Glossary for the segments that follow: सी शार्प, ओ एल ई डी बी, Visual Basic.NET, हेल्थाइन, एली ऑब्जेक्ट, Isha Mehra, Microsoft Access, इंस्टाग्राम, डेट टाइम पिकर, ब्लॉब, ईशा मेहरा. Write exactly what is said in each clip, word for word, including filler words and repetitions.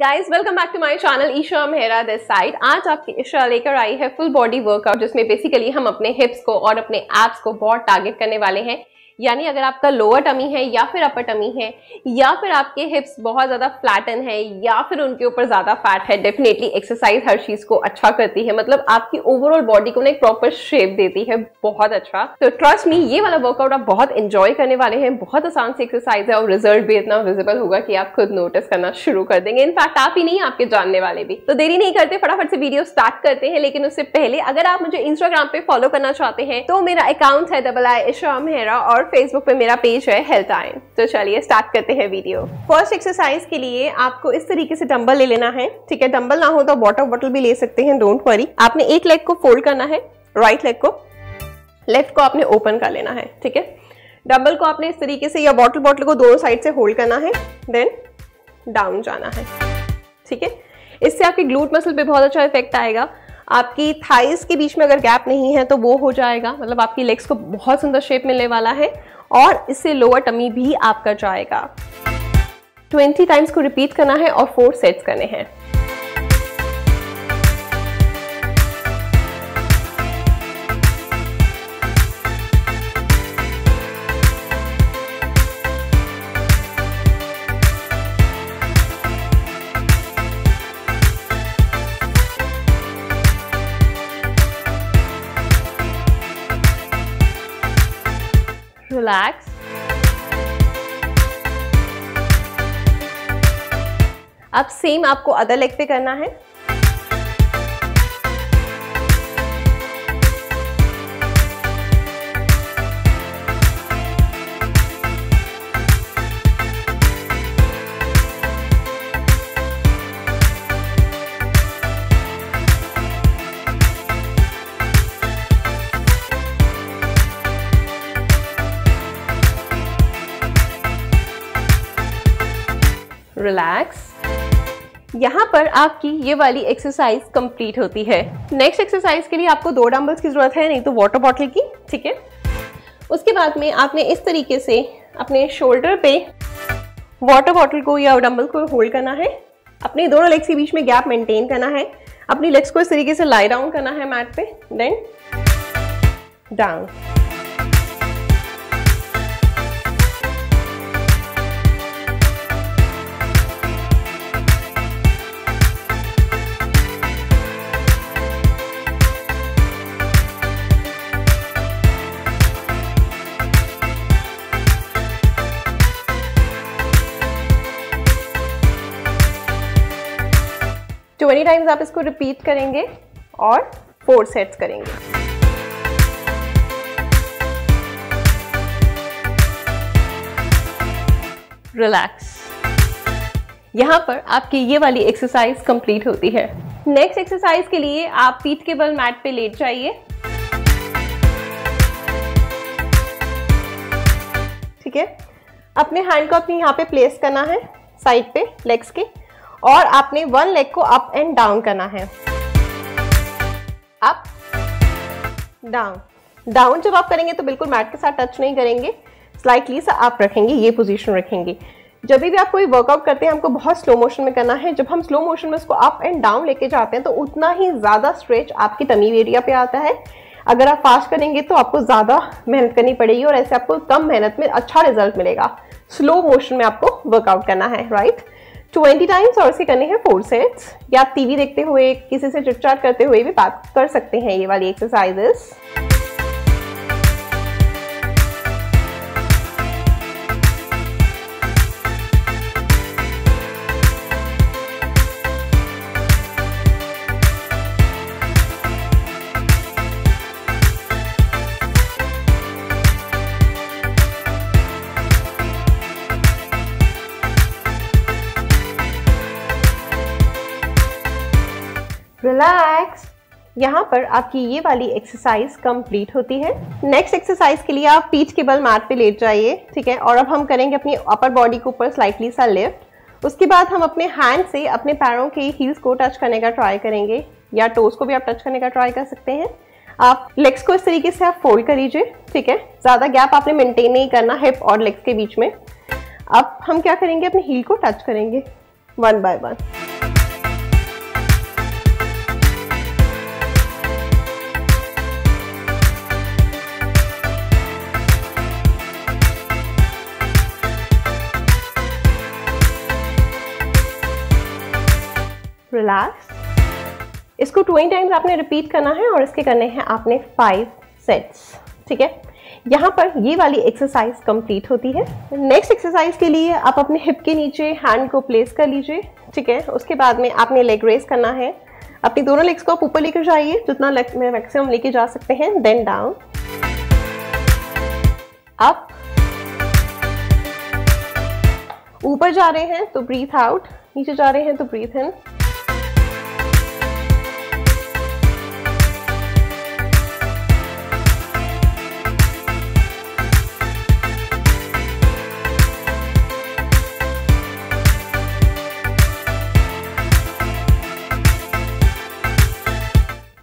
Guys welcome back to my channel ईशा मेहरा this side. आज आपकी ईशा लेकर आई है फुल बॉडी वर्कआउट, जिसमें बेसिकली हम अपने हिप्स को और अपने एब्स को बहुत टारगेट करने वाले हैं। यानी अगर आपका लोअर टमी है या फिर अपर टमी है या फिर आपके हिप्स बहुत ज़्यादा फ्लैटन है या फिर उनके ऊपर ज़्यादा फैट है, डेफिनेटली एक्सरसाइज हर चीज़ को अच्छा करती है। मतलब आपकी ओवरऑल बॉडी को ना एक प्रॉपर शेप देती है, बहुत अच्छा। तो ट्रस्ट मी, ये वाला वर्कआउट आप बहुत एंजॉय करने वाले हैं। बहुत आसान सी एक्सरसाइज है और रिजल्ट भी इतना विजिबल होगा कि आप खुद नोटिस करना शुरू कर देंगे। इनफैक्ट आप ही नहीं, आपके जानने वाले भी। तो देरी नहीं करते, फटाफट से वीडियो स्टार्ट करते हैं। लेकिन उससे पहले अगर आप मुझे इंस्टाग्राम पे फॉलो करना चाहते हैं तो मेरा अकाउंट है डबल आई ईशा मेहरा और फेसबुक पे मेरा पेज है हेल्थाइन। तो चलिए स्टार्ट करते हैं वीडियो। फर्स्ट एक्सरसाइज के लिए आपको इस तरीके से डंबल ले लेना है, ठीक है। डंबल ना हो तो वाटर बॉटल भी ले सकते हैं, डोंट वरी। आपने एक लेग को फोल्ड करना है, राइट लेग को, लेफ्ट को आपने ओपन कर लेना है, ठीक है। डंबल को आपने इस तरीके से या वाटर बॉटल को दोनों साइड से होल्ड करना है, देन डाउन जाना है, ठीक है। इससे आपके ग्लूट मसल पे बहुत अच्छा इफेक्ट आएगा। आपकी थाइस के बीच में अगर गैप नहीं है तो वो हो जाएगा, मतलब आपकी लेग्स को बहुत सुंदर शेप मिलने वाला है और इससे लोअर टमी भी आपका जाएगा। बीस टाइम्स को रिपीट करना है और फोर सेट्स करने हैं। रिलैक्स। अब सेम आपको अदर लेग पे करना है। रिलैक्स। यहाँ पर आपकी ये वाली एक्सरसाइज कंप्लीट होती है। नेक्स्ट एक्सरसाइज के लिए आपको दो डंबल्स की जरूरत है, नहीं तो वाटर बॉटल की, ठीक है। उसके बाद में आपने इस तरीके से अपने शोल्डर पे वाटर बॉटल को या डंबल को होल्ड करना है। अपने दोनों लेग्स के बीच में गैप मेंटेन करना है। अपनी लेग्स को इस तरीके से लाई डाउन करना है मैट पे, देन डाउन। बीस टाइम्स आप इसको रिपीट करेंगे और फोर सेट्स करेंगे। रिलैक्स। यहाँ पर आपकी ये वाली एक्सरसाइज कंप्लीट होती है। नेक्स्ट एक्सरसाइज के लिए आप पीठ के बल मैट पे लेट जाइए, ठीक है। अपने हैंड को अपने यहाँ पे प्लेस करना है साइड पे लेग्स के, और आपने वन लेग को अप एंड डाउन करना है। अप डाउन डाउन जब आप करेंगे तो बिल्कुल मैट के साथ टच नहीं करेंगे, स्लाइटली सा आप रखेंगे, ये पोजीशन रखेंगे। जब भी आप कोई वर्कआउट करते हैं हमको बहुत स्लो मोशन में करना है। जब हम स्लो मोशन में उसको अप एंड डाउन लेके जाते हैं तो उतना ही ज़्यादा स्ट्रेच आपकी टमी एरिया पे आता है। अगर आप फास्ट करेंगे तो आपको ज़्यादा मेहनत करनी पड़ेगी और ऐसे आपको कम मेहनत में अच्छा रिजल्ट मिलेगा। स्लो मोशन में आपको वर्कआउट करना है, राइट। बीस टाइम्स और इसे करने हैं फोर सेट्स। या आप टीवी देखते हुए, किसी से चिटचाट करते हुए भी बात कर सकते हैं ये वाली एक्सरसाइजेस। रिलैक्स। यहाँ पर आपकी ये वाली एक्सरसाइज कंप्लीट होती है। नेक्स्ट एक्सरसाइज के लिए आप पीठ के बल मैट पे लेट जाइए, ठीक है। और अब हम करेंगे अपनी अपर बॉडी के ऊपर स्लाइटली सा लिफ्ट। उसके बाद हम अपने हैंड से अपने पैरों के हील्स को टच करने का ट्राई करेंगे, या टोज को भी आप टच करने का ट्राई कर सकते हैं। आप लेग्स को इस तरीके से आप फोल्ड कर लीजिए, ठीक है। ज़्यादा गैप आपने मेनटेन नहीं करना हिप और लेग्स के बीच में। अब हम क्या करेंगे, अपने हील को टच करेंगे वन बाय वन। रिलैक्स। इसको ट्वेंटी टाइम्स आपने रिपीट करना है और इसके करने हैं आपने फाइव सेट्स। ठीक है, यहाँ पर ये वाली एक्सरसाइज कंप्लीट होती है। नेक्स्ट एक्सरसाइज के लिए आप अपने हिप के नीचे हैंड को प्लेस कर लीजिए। ठीक है, उसके बाद में आपने लेग रेस करना है। अपनी दोनों लेग्स को आप ऊपर लेकर जाइए जितना लेग में मैक्सिमम लेके जा सकते हैं, देन डाउन, अप। ऊपर जा रहे हैं तो ब्रीथ आउट, नीचे जा रहे हैं तो ब्रीथ इन।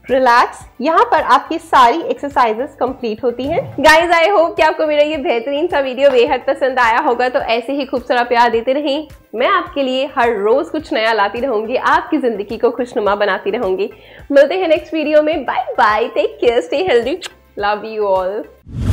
रिलैक्स। यहाँ पर आपकी सारी एक्सरसाइजेस कंप्लीट होती हैं। गाइज, आई होप कि आपको मेरा ये बेहतरीन सा वीडियो बेहद पसंद आया होगा। तो ऐसे ही खूब सारा प्यार देते रहें। मैं आपके लिए हर रोज कुछ नया लाती रहूंगी, आपकी जिंदगी को खुशनुमा बनाती रहूंगी। मिलते हैं नेक्स्ट वीडियो में। Bye bye, take care, stay healthy, love you all.